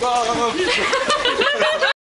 Go!